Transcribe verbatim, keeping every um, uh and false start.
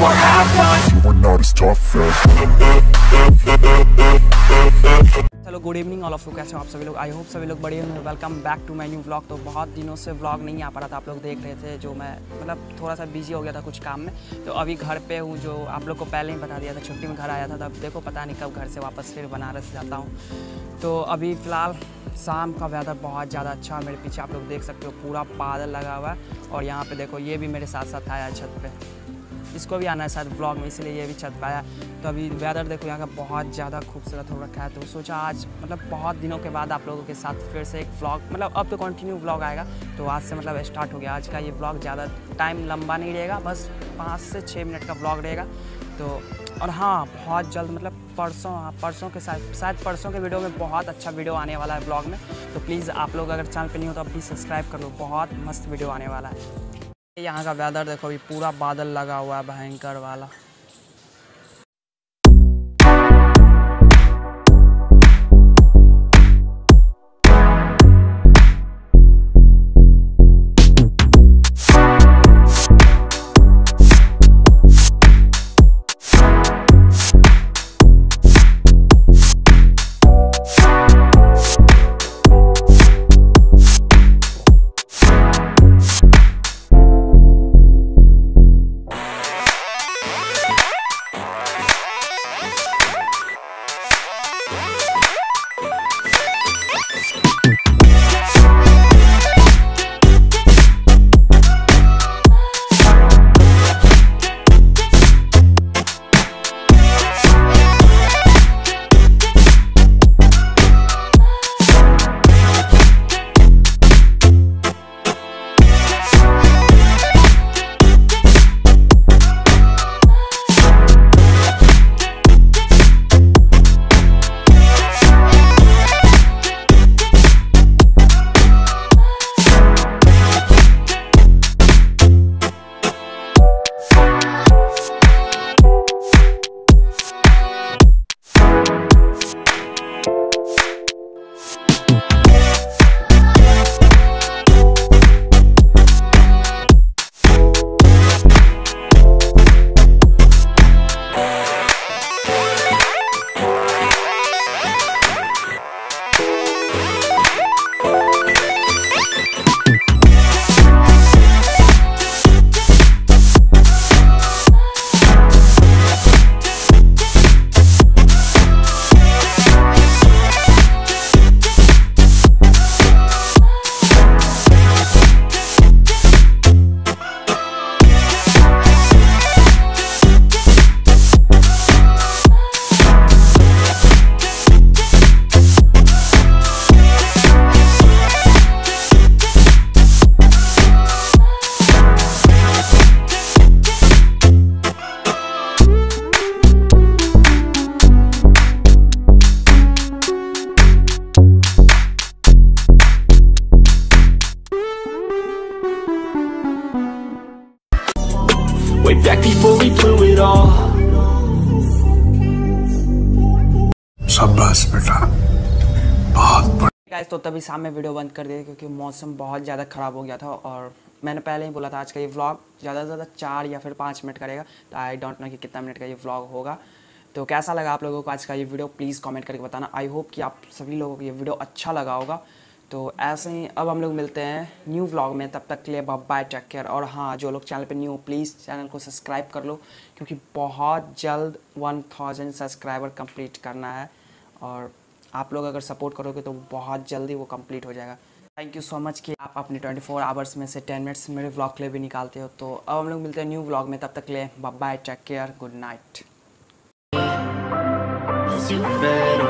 were half one. You were not as tough as. Hello good evening all of you, कैसे हो आप सभी लोग। आई होप सभी लोग बढ़िया होंगे। Welcome back to my new vlog. तो बहुत दिनों से व्लॉग नहीं आ पा रहा था, आप लोग देख रहे थे जो मैं मतलब थोड़ा सा बिजी हो गया था कुछ काम में। तो अभी घर पे हूँ, जो आप लोग को पहले ही बता दिया था, छुट्टी में घर आया था। तो अब देखो पता नहीं कब घर से वापस फिर बनारस जाता हूँ। तो अभी फ़िलहाल शाम का वेदर बहुत ज़्यादा अच्छा है। मेरे पीछे आप लोग देख सकते हो पूरा बादल लगा हुआ है। और यहाँ पर देखो ये भी मेरे साथ साथ आया छत पर, इसको भी आना है साथ ब्लॉग में, इसलिए ये भी छत पाया। तो अभी वेदर देखो यहाँ का बहुत ज़्यादा खूबसूरत हो रखा है। तो सोचा आज मतलब बहुत दिनों के बाद आप लोगों के साथ फिर से एक व्लॉग, मतलब अब तो कंटिन्यू व्लॉग आएगा। तो आज से मतलब स्टार्ट हो गया आज का ये व्लॉग। ज़्यादा टाइम लंबा नहीं रहेगा, बस पाँच से छः मिनट का व्लॉग रहेगा। तो और हाँ, बहुत जल्द मतलब परसों हाँ परसों के साथ शायद परसों के वीडियो में बहुत अच्छा वीडियो आने वाला है व्लॉग में। तो प्लीज़ आप लोग अगर चैनल पर नहीं हो तो प्लीज़ सब्सक्राइब कर लो, बहुत मस्त वीडियो आने वाला है। यहाँ का वेदर देखो, अभी पूरा बादल लगा हुआ है भयंकर वाला। Way back before we blew it all. शाबाश बेटा, बहुत बढ़िया। गाइस तो तभी शाम में वीडियो बंद कर दिया क्योंकि मौसम बहुत ज़्यादा ख़राब हो गया था। और मैंने पहले ही बोला था आज का ये व्लॉग ज़्यादा से ज़्यादा चार या फिर पाँच मिनट करेगा। तो आई डोंट नो कि कितना मिनट का ये व्लॉग होगा। तो कैसा लगा आप लोगों को आज का ये वीडियो, प्लीज़ कमेंट करके बताना। आई होप कि आप सभी लोगों को ये वीडियो अच्छा लगा होगा। तो ऐसे ही अब हम लोग मिलते हैं न्यू व्लॉग में, तब तक के लिए बाय, टेक केयर। और हाँ, जो लोग चैनल पे न्यू हो प्लीज़ चैनल को सब्सक्राइब कर लो क्योंकि बहुत जल्द वन थाउज़ेंड सब्सक्राइबर कंप्लीट करना है। और आप लोग अगर सपोर्ट करोगे तो बहुत जल्दी वो कंप्लीट हो जाएगा। थैंक यू सो मच कि आप अपने ट्वेंटी फ़ोर आवर्स में से टेन मिनट्स मेरे व्लॉग के लिए भी निकालते हो। तो अब हम लोग मिलते हैं न्यू व्लॉग में, तब तक के लिए bye, take care, good night.